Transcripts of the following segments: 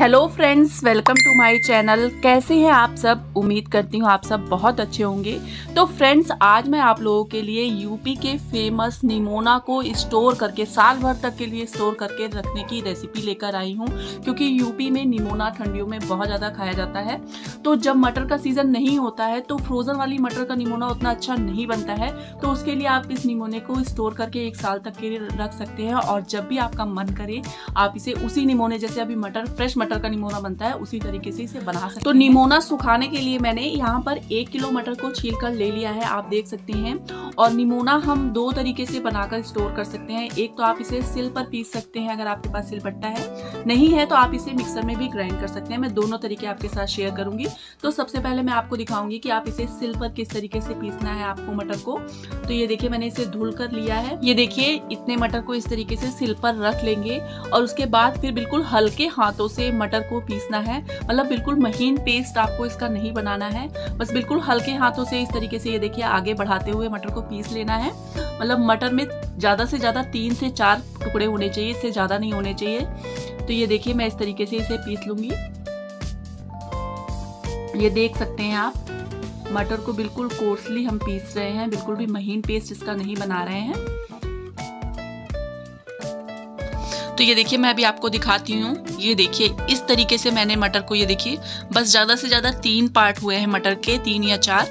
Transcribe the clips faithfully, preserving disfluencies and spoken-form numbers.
Hello friends, welcome to my channel. कैसे हैं आप सब? उम्मीद करती हूँ आप सब बहुत अच्छे होंगे। तो फ्रेंड्स, आज मैं आप लोगों के लिए यूपी के फेमस निमोना को स्टोर करके साल भर तक के लिए स्टोर करके रखने की रेसिपी लेकर आई हूँ, क्योंकि यूपी में निमोना ठंडियों में बहुत ज़्यादा खाया जाता है। तो जब मटर का सीज़न नहीं होता है तो फ्रोज़न वाली मटर का निमोना उतना अच्छा नहीं बनता है, तो उसके लिए आप इस निमोने को स्टोर करके एक साल तक के लिए रख सकते हैं। और जब भी आपका मन करे आप इसे उसी निमोने, जैसे अभी मटर फ्रेश मटर का निमोना बनता है, उसी तरीके से इसे बना सकते हैं। तो निमोना सुखाने के लिए मैंने यहाँ पर एक किलो मटर को छील कर ले लिया है, आप देख सकते हैं। और निमोना हम दो तरीके से बनाकर स्टोर कर सकते हैं। एक तो आप इसे सिल पर पीस सकते हैं अगर आपके पास सिलबट्टा है, नहीं है तो आप इसे मिक्सर में भी ग्राइंड कर सकते हैं। मैं दोनों तरीके आपके साथ शेयर करूंगी। तो सबसे पहले मैं आपको दिखाऊंगी कि आप इसे सिल पर किस तरीके से पीसना है आपको मटर को। तो ये देखिए, मैंने इसे धुल कर लिया है। ये देखिए, इतने मटर को इस तरीके से सिल पर रख लेंगे और उसके बाद फिर बिल्कुल हल्के हाथों से मटर को पीसना है। मतलब बिल्कुल महीन पेस्ट आपको इसका नहीं बनाना है, बस बिल्कुल हल्के हाथों से इस तरीके से, ये देखिए, आगे बढ़ाते हुए मटर को पीस लेना है। मतलब मटर में ज़्यादा से ज़्यादा तीन से चार टुकड़े होने चाहिए, इससे ज़्यादा नहीं होने चाहिए। तो ये देखिए, मैं इस तरीके से इसे पीस लूँगी। ये देख सकते हैं आप, मटर को बिल्कुल कोर्सली हम पीस रहे हैं, बिल्कुल भी महीन पेस्ट इसका नहीं बना रहे हैं। तो ये देखिए, मैं अभी आपको दिखाती हूँ। ये देखिए, इस तरीके से मैंने मटर को, ये देखिए, बस ज़्यादा से ज़्यादा तीन पार्ट हुए हैं मटर के, तीन या चार।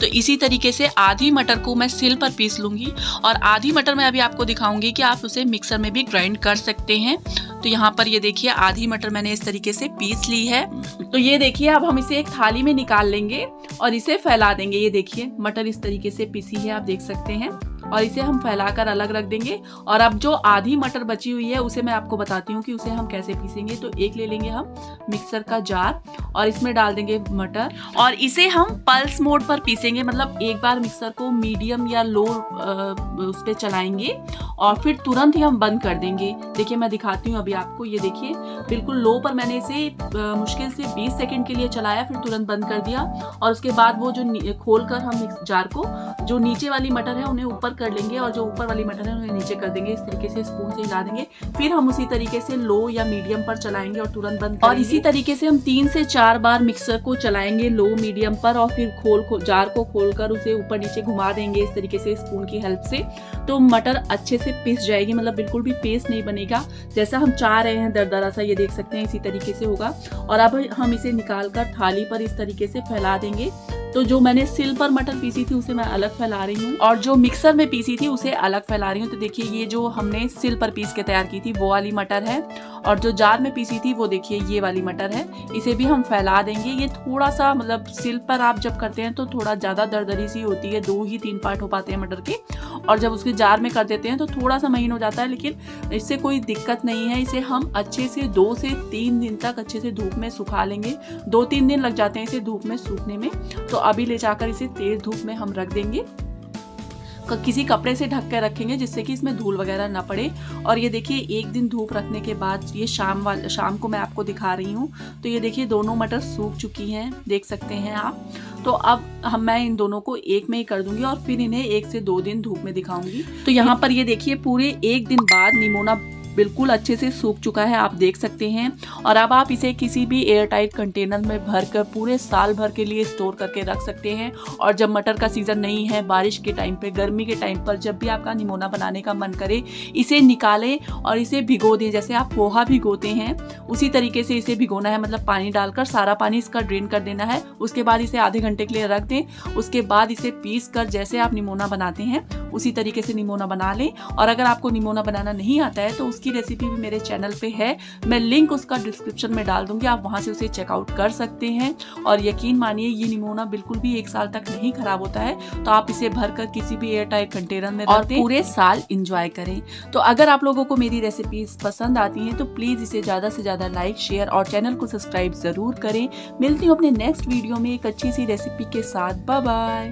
तो इसी तरीके से आधी मटर को मैं सिल पर पीस लूँगी और आधी मटर मैं अभी आपको दिखाऊंगी कि आप उसे मिक्सर में भी ग्राइंड कर सकते हैं। तो यहाँ पर ये देखिए, आधी मटर मैंने इस तरीके से पीस ली है। तो ये देखिए, अब हम इसे एक थाली में निकाल लेंगे और इसे फैला देंगे। ये देखिए, मटर इस तरीके से पीसी है, आप देख सकते हैं, और इसे हम फैलाकर अलग रख देंगे। और अब जो आधी मटर बची हुई है उसे मैं आपको बताती हूँ कि उसे हम कैसे पीसेंगे। तो एक ले लेंगे हम मिक्सर का जार और इसमें डाल देंगे मटर, और इसे हम पल्स मोड पर पीसेंगे। मतलब एक बार मिक्सर को मीडियम या लो उस पर चलाएंगे और फिर तुरंत ही हम बंद कर देंगे। देखिए, मैं दिखाती हूँ अभी आपको। ये देखिए, बिल्कुल लो पर मैंने इसे मुश्किल से बीस सेकेंड के लिए चलाया, फिर तुरंत बंद कर दिया। और उसके बाद वो जो खोल कर हम जार को, जो नीचे वाली मटर है उन्हें ऊपर कर लेंगे और जो ऊपर वाली मटर है उन्हें नीचे कर देंगे। इस तरीके से स्पून से हिला देंगे, फिर हम उसी तरीके से लो या मीडियम पर चलाएंगे और तुरंत बंद करेंगे। और इसी तरीके से हम तीन से चार बार मिक्सर को चलाएंगे लो मीडियम पर, और फिर खोल खो, जार को खोलकर उसे ऊपर नीचे घुमा देंगे इस तरीके से स्पून की हेल्प से। तो मटर अच्छे से पिस जाएगी, मतलब बिल्कुल भी पेस्ट नहीं बनेगा, जैसा हम चाह रहे हैं दरदरा सा, ये देख सकते हैं, इसी तरीके से होगा। और अब हम इसे निकाल कर थाली पर इस तरीके से फैला देंगे। तो जो मैंने सिल पर मटर पीसी थी उसे मैं अलग फैला रही हूँ, और जो मिक्सर में पीसी थी उसे अलग फैला रही हूँ। तो देखिए, ये जो हमने सिल पर पीस के तैयार की थी वो वाली मटर है, और जो जार में पीसी थी वो देखिए ये वाली मटर है, इसे भी हम फैला देंगे। ये थोड़ा सा, मतलब सिल पर आप जब करते हैं तो थोड़ा ज़्यादा दरदरी सी होती है, दो ही तीन पार्ट हो पाते हैं मटर के, और जब उसके जार में कर देते हैं तो थोड़ा सा महीन हो जाता है, लेकिन इससे कोई दिक्कत नहीं है। इसे हम अच्छे से दो से तीन दिन तक अच्छे से धूप में सुखा लेंगे। दो तीन दिन लग जाते हैं इसे धूप में सूखने में। तो अभी ले जाकर इसे तेज धूप में हम रख देंगे, किसी कपड़े से ढक कर रखेंगे जिससे कि इसमें धूल वगैरह ना पड़े। और ये देखिए, एक दिन धूप रखने के बाद ये शाम वाल शाम को मैं आपको दिखा रही हूँ। तो ये देखिए, दोनों मटर सूख चुकी हैं, देख सकते हैं आप। तो अब हम मैं इन दोनों को एक में ही कर दूंगी और फिर इन्हें एक से दो दिन धूप में दिखाऊंगी। तो यहाँ पर ये देखिए, पूरे एक दिन बाद निमोना बिल्कुल अच्छे से सूख चुका है, आप देख सकते हैं। और अब आप इसे किसी भी एयरटाइट कंटेनर में भरकर पूरे साल भर के लिए स्टोर करके रख सकते हैं। और जब मटर का सीज़न नहीं है, बारिश के टाइम पे, गर्मी के टाइम पर, जब भी आपका निमोना बनाने का मन करे इसे निकालें और इसे भिगो दें। जैसे आप पोहा भिगोते हैं उसी तरीके से इसे भिगोना है। मतलब पानी डालकर सारा पानी इसका ड्रेन कर देना है, उसके बाद इसे आधे घंटे के लिए रख दें। उसके बाद इसे पीस कर जैसे आप निमोना बनाते हैं उसी तरीके से निमोना बना लें। और अगर आपको निमोना बनाना नहीं आता है तो उसकी रेसिपी भी मेरे चैनल पे है, मैं लिंक उसका डिस्क्रिप्शन में डाल दूंगी, आप वहाँ से उसे चेकआउट कर सकते हैं। और यकीन मानिए, ये निमोना बिल्कुल भी एक साल तक नहीं खराब होता है। तो आप इसे भरकर किसी भी एयरटाइट कंटेनर में और पूरे साल इंजॉय करें। तो अगर आप लोगों को मेरी रेसिपीज पसंद आती हैं तो प्लीज़ इसे ज़्यादा से ज़्यादा लाइक, शेयर और चैनल को सब्सक्राइब ज़रूर करें। मिलती हूँ अपने नेक्स्ट वीडियो में एक अच्छी सी रेसिपी के साथ। Bye bye.